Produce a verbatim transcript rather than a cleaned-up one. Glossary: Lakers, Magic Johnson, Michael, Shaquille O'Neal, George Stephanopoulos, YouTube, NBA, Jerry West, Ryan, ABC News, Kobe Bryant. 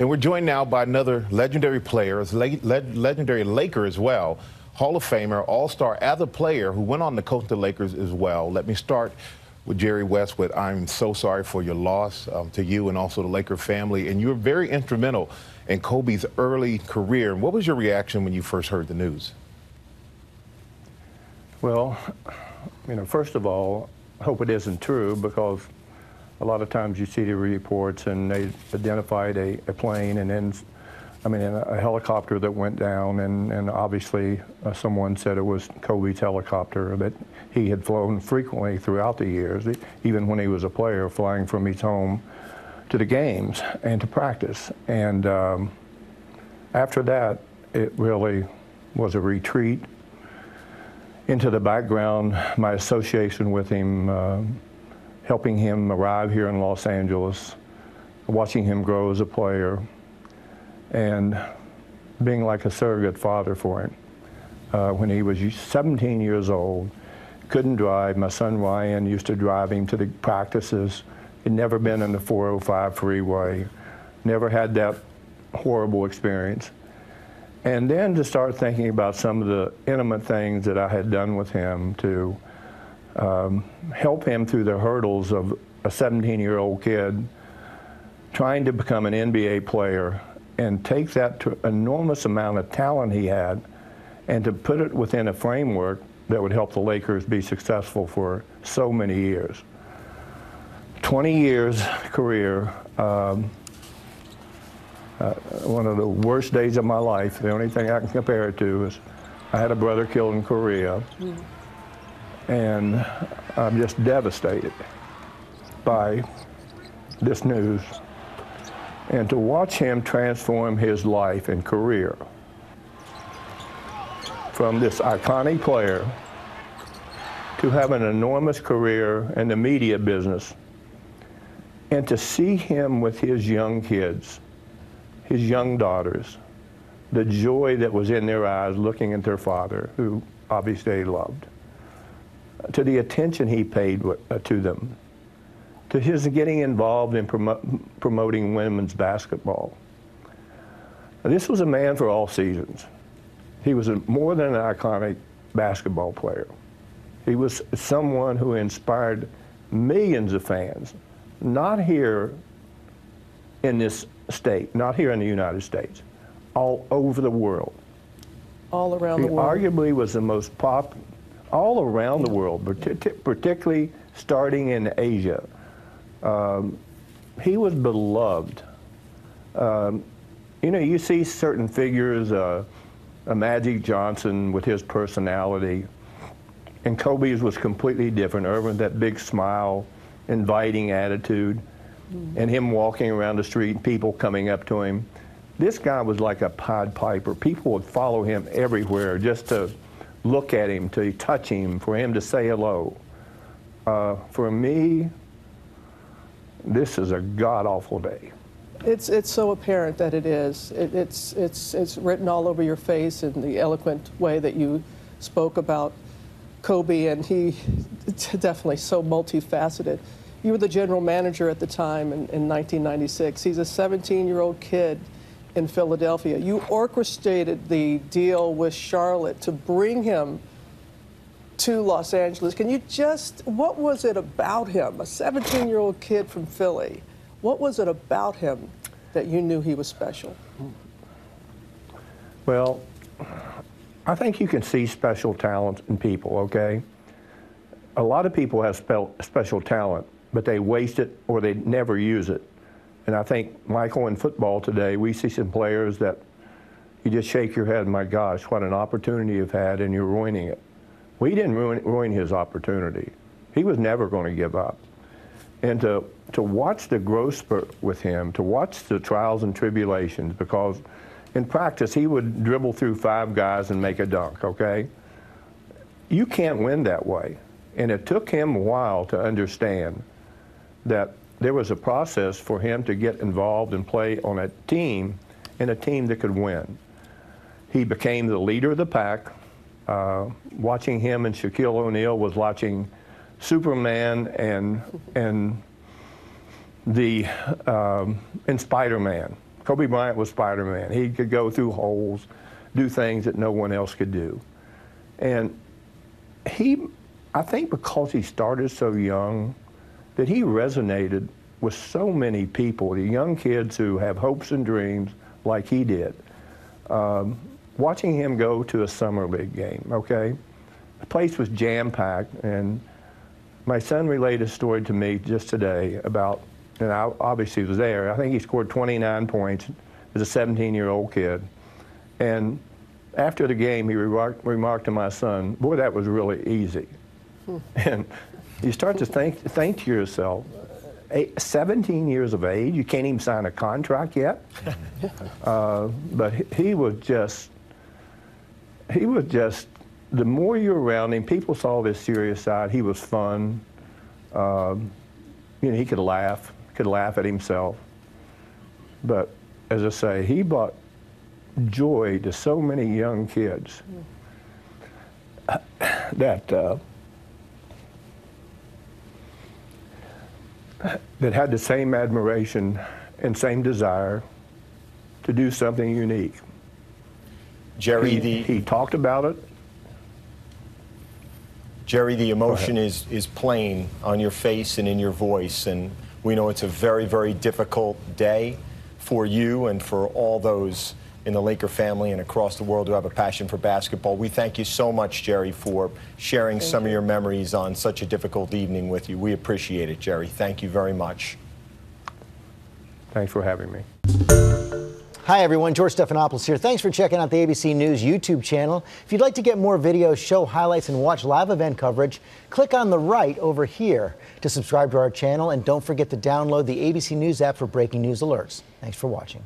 And we're joined now by another legendary player, legendary Laker as well, Hall of Famer, All-Star as a player who went on to coach the Lakers as well. Let me start with Jerry West with I'm so sorry for your loss um, to you and also the Laker family. And you were very instrumental in Kobe's early career. And what was your reaction when you first heard the news? Well, you know, first of all, I hope it isn't true, because a lot of times you see the reports and they identified a, a plane and then, I mean, a helicopter that went down, and, and obviously uh, someone said it was Kobe's helicopter that he had flown frequently throughout the years, even when he was a player, flying from his home to the games and to practice. And um, after that, it really was a retreat into the background, my association with him, uh, helping him arrive here in Los Angeles, watching him grow as a player, and being like a surrogate father for him. Uh, when he was seventeen years old, couldn't drive. My son Ryan used to drive him to the practices. He'd never been in the four oh five freeway, never had that horrible experience. And then to start thinking about some of the intimate things that I had done with him to um, help him through the hurdles of a seventeen-year-old kid trying to become an N B A player, and take that to enormous amount of talent he had and to put it within a framework that would help the Lakers be successful for so many years. twenty years career, um, uh, one of the worst days of my life. The only thing I can compare it to is I had a brother killed in Korea, yeah. And I'm just devastated by this news. And to watch him transform his life and career from this iconic player to have an enormous career in the media business, and to see him with his young kids, his young daughters, the joy that was in their eyes looking at their father, who obviously they loved, to the attention he paid to them, to his getting involved in promo promoting women's basketball. This was a man for all seasons. He was a, more than an iconic basketball player. He was someone who inspired millions of fans, not here in this state, not here in the United States, all over the world. All around the world. He arguably was the most pop, all around the world, particularly starting in Asia. Um, he was beloved. Um, you know, you see certain figures, uh, a Magic Johnson with his personality, and Kobe's was completely different. Irvin, that big smile, inviting attitude, mm-hmm. and him walking around the street, people coming up to him. This guy was like a Pied Piper. People would follow him everywhere just to look at him, to touch him, for him to say hello. Uh, for me, this is a god-awful day. It's it's so apparent that it is. It, it's it's it's written all over your face in the eloquent way that you spoke about Kobe, and he definitely so multifaceted. You were the general manager at the time in, in nineteen ninety-six. He's a seventeen-year-old kid in Philadelphia. You orchestrated the deal with Charlotte to bring him to Los Angeles. Can you just, what was it about him, a seventeen-year-old kid from Philly, what was it about him that you knew he was special? Well, I think you can see special talent in people, okay? A lot of people have spe- special talent, but they waste it or they never use it. And I think, Michael, in football today, we see some players that you just shake your head, my gosh, what an opportunity you've had, and you're ruining it. We didn't ruin, ruin his opportunity. He was never going to give up. And to, to watch the growth spurt with him, to watch the trials and tribulations, because in practice, he would dribble through five guys and make a dunk, okay? You can't win that way. And it took him a while to understand that there was a process for him to get involved and play on a team, and a team that could win. He became the leader of the pack. Uh, watching him and Shaquille O'Neal was watching Superman and and the um, and Spider-Man Kobe Bryant was Spider-Man. He could go through holes, do things that no one else could do. And he, I think because he started so young, that he resonated with so many people, the young kids who have hopes and dreams like he did. Um, watching him go to a summer league game, okay? The place was jam-packed, and my son relayed a story to me just today about, and I obviously was there, I think he scored twenty-nine points as a seventeen-year-old kid. And after the game, he re remarked to my son, boy, that was really easy. Hmm. And you start to think, think to yourself, Eight, seventeen years of age, you can't even sign a contract yet. uh, but he, he was just, he was just, the more you're around him, people saw his serious side. He was fun. Uh, you know, he could laugh, could laugh at himself. But as I say, he brought joy to so many young kids mm. that, uh, that had the same admiration and same desire to do something unique. Jerry, he, the... He talked about it. Jerry, the emotion is, is plain on your face and in your voice, and we know it's a very, very difficult day for you and for all those in the Laker family and across the world who have a passion for basketball. We thank you so much, Jerry, for sharing thank some you. of your memories on such a difficult evening with you. We appreciate it, Jerry. Thank you very much. Thanks for having me. Hi, everyone. George Stephanopoulos here. Thanks for checking out the A B C News YouTube channel. If you'd like to get more videos, show highlights, and watch live event coverage, click on the right over here to subscribe to our channel. And don't forget to download the A B C News app for breaking news alerts. Thanks for watching.